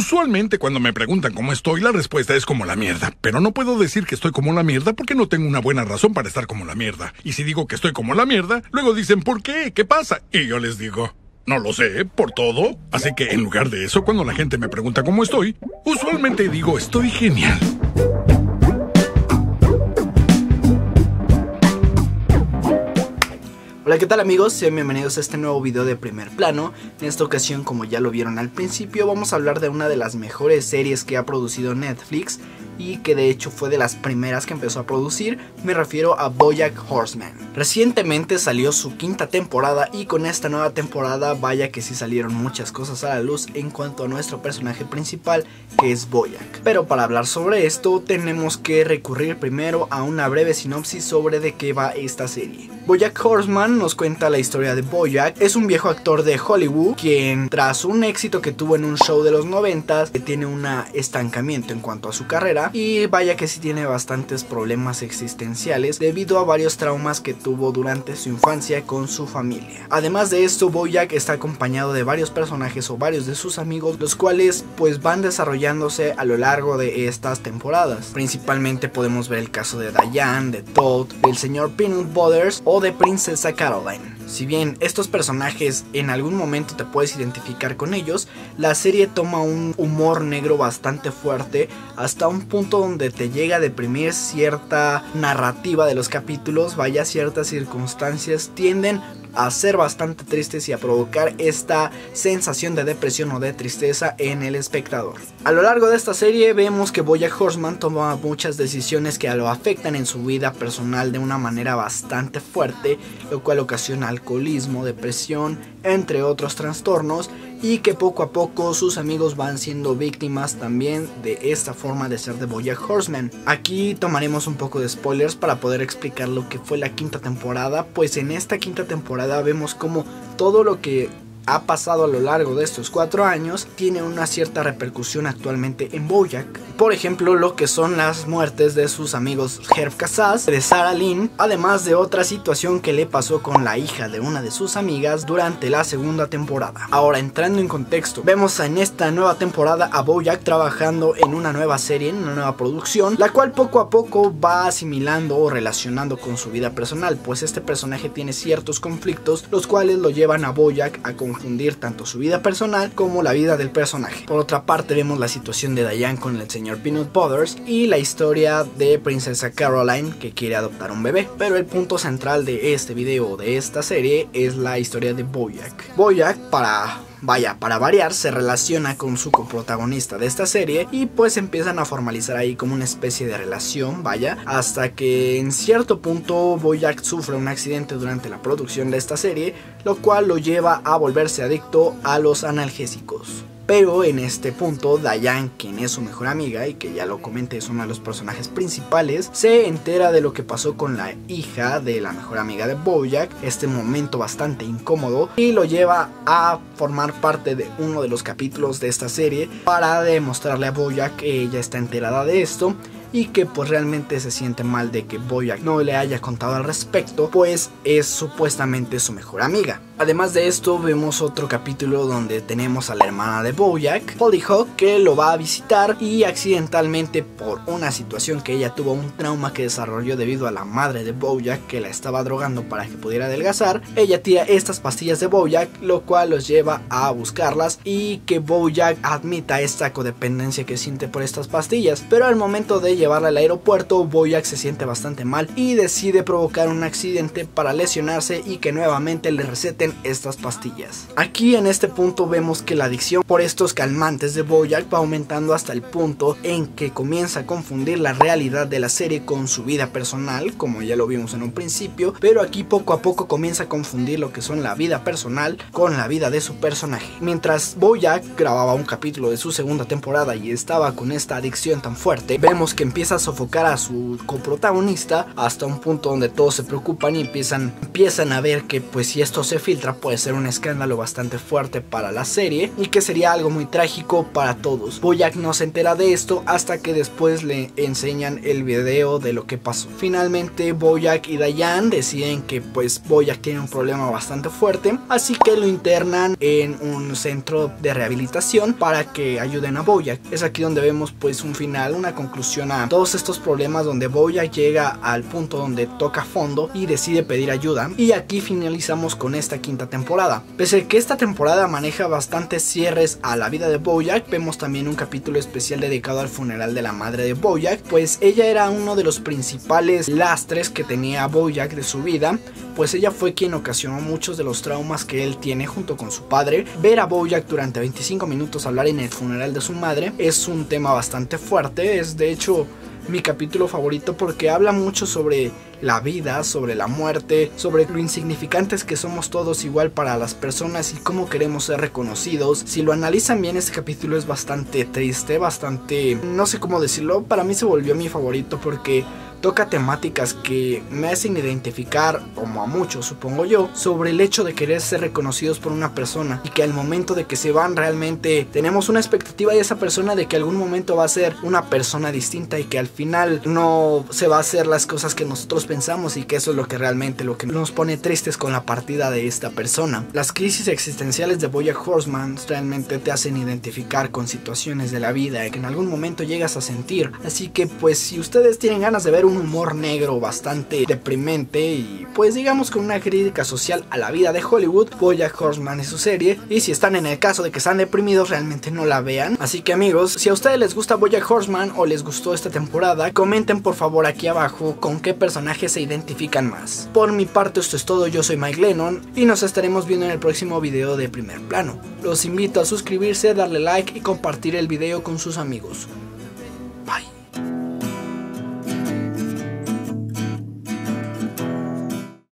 Usualmente cuando me preguntan cómo estoy, la respuesta es como la mierda. Pero no puedo decir que estoy como la mierda porque no tengo una buena razón para estar como la mierda. Y si digo que estoy como la mierda, luego dicen ¿por qué? ¿Qué pasa? Y yo les digo... no lo sé, por todo. Así que en lugar de eso, cuando la gente me pregunta cómo estoy, usualmente digo estoy genial. Hola, ¿qué tal amigos? Sean bienvenidos a este nuevo video de Primer Plano. En esta ocasión, como ya lo vieron al principio, vamos a hablar de una de las mejores series que ha producido Netflix y que de hecho fue de las primeras que empezó a producir. Me refiero a BoJack Horseman. Recientemente salió su quinta temporada y con esta nueva temporada vaya que sí salieron muchas cosas a la luz en cuanto a nuestro personaje principal, que es BoJack. Pero para hablar sobre esto tenemos que recurrir primero a una breve sinopsis sobre de qué va esta serie. BoJack Horseman nos cuenta la historia de BoJack. Es un viejo actor de Hollywood quien, tras un éxito que tuvo en un show de los 90s, tiene un estancamiento en cuanto a su carrera. Y vaya que sí tiene bastantes problemas existenciales debido a varios traumas que tuvo durante su infancia con su familia. Además de esto, BoJack está acompañado de varios personajes o varios de sus amigos, los cuales pues van desarrollándose a lo largo de estas temporadas. Principalmente podemos ver el caso de Diane, de Todd, del señor Peanutbutter o de Princesa Caroline. Si bien estos personajes en algún momento te puedes identificar con ellos, la serie toma un humor negro bastante fuerte hasta un punto donde te llega a deprimir cierta narrativa de los capítulos, vaya, ciertas circunstancias tienden a ser bastante tristes y a provocar esta sensación de depresión o de tristeza en el espectador. A lo largo de esta serie vemos que BoJack Horseman toma muchas decisiones que lo afectan en su vida personal de una manera bastante fuerte, lo cual ocasiona alcoholismo, depresión, entre otros trastornos, y que poco a poco sus amigos van siendo víctimas también de esta forma de ser de BoJack Horseman. Aquí tomaremos un poco de spoilers para poder explicar lo que fue la quinta temporada, pues en esta quinta temporada vemos como todo lo que ha pasado a lo largo de estos 4 años tiene una cierta repercusión actualmente en BoJack. Por ejemplo, lo que son las muertes de sus amigos Herb Kazaz, de Sarah Lynn, además de otra situación que le pasó con la hija de una de sus amigas durante la segunda temporada. Ahora, entrando en contexto, vemos en esta nueva temporada a BoJack trabajando en una nueva serie, en una nueva producción, la cual poco a poco va asimilando o relacionando con su vida personal, pues este personaje tiene ciertos conflictos los cuales lo llevan a BoJack a confundir tanto su vida personal como la vida del personaje. Por otra parte, vemos la situación de Diane con el señor Peanutbutter y la historia de Princesa Caroline, que quiere adoptar un bebé. Pero el punto central de este video, de esta serie, es la historia de BoJack. BoJack, para variar, se relaciona con su coprotagonista de esta serie y pues empiezan a formalizar ahí como una especie de relación, vaya, hasta que en cierto punto BoJack sufre un accidente durante la producción de esta serie, lo cual lo lleva a volverse adicto a los analgésicos. Pero en este punto, Diane, quien es su mejor amiga y que ya lo comenté es uno de los personajes principales, se entera de lo que pasó con la hija de la mejor amiga de BoJack, este momento bastante incómodo, y lo lleva a formar parte de uno de los capítulos de esta serie para demostrarle a BoJack que ella está enterada de esto y que pues realmente se siente mal de que BoJack no le haya contado al respecto, pues es supuestamente su mejor amiga. Además de esto, vemos otro capítulo donde tenemos a la hermana de BoJack, Hollyhock, que lo va a visitar y accidentalmente, por una situación que ella tuvo, un trauma que desarrolló debido a la madre de BoJack que la estaba drogando para que pudiera adelgazar, ella tira estas pastillas de BoJack, lo cual los lleva a buscarlas y que BoJack admita esta codependencia que siente por estas pastillas. Pero al momento de llevarla al aeropuerto, BoJack se siente bastante mal y decide provocar un accidente para lesionarse y que nuevamente le receten estas pastillas. Aquí en este punto vemos que la adicción por estos calmantes de BoJack va aumentando hasta el punto en que comienza a confundir la realidad de la serie con su vida personal, como ya lo vimos en un principio, pero aquí poco a poco comienza a confundir lo que son la vida personal con la vida de su personaje. Mientras BoJack grababa un capítulo de su segunda temporada y estaba con esta adicción tan fuerte, vemos que empieza a sofocar a su coprotagonista hasta un punto donde todos se preocupan y empiezan a ver que pues si esto se filtra puede ser un escándalo bastante fuerte para la serie y que sería algo muy trágico para todos. BoJack no se entera de esto hasta que después le enseñan el video de lo que pasó. Finalmente BoJack y Diane deciden que pues BoJack tiene un problema bastante fuerte, así que lo internan en un centro de rehabilitación para que ayuden a BoJack. Es aquí donde vemos pues un final, una conclusión a todos estos problemas, donde BoJack llega al punto donde toca fondo y decide pedir ayuda. Y aquí finalizamos con esta quinta temporada. Pese a que esta temporada maneja bastantes cierres a la vida de BoJack, vemos también un capítulo especial dedicado al funeral de la madre de BoJack, pues ella era uno de los principales lastres que tenía BoJack de su vida, pues ella fue quien ocasionó muchos de los traumas que él tiene junto con su padre. Ver a BoJack durante 25 minutos hablar en el funeral de su madre es un tema bastante fuerte, es de hecho mi capítulo favorito porque habla mucho sobre la vida, sobre la muerte, sobre lo insignificantes que somos todos igual para las personas y cómo queremos ser reconocidos. Si lo analizan bien, este capítulo es bastante triste, bastante, no sé cómo decirlo, para mí se volvió mi favorito porque toca temáticas que me hacen identificar, como a muchos supongo yo, sobre el hecho de querer ser reconocidos por una persona y que al momento de que se van realmente tenemos una expectativa de esa persona de que algún momento va a ser una persona distinta y que al final no se va a hacer las cosas que nosotros pensamos y que eso es lo que realmente lo que nos pone tristes con la partida de esta persona. Las crisis existenciales de BoJack Horseman realmente te hacen identificar con situaciones de la vida que en algún momento llegas a sentir, así que pues si ustedes tienen ganas de ver un humor negro bastante deprimente y pues digamos con una crítica social a la vida de Hollywood, BoJack Horseman es su serie, y si están en el caso de que están deprimidos realmente no la vean. Así que amigos, si a ustedes les gusta BoJack Horseman o les gustó esta temporada, comenten por favor aquí abajo con qué personajes se identifican más. Por mi parte esto es todo, yo soy Mike Lennon y nos estaremos viendo en el próximo video de Primer Plano. Los invito a suscribirse, darle like y compartir el video con sus amigos.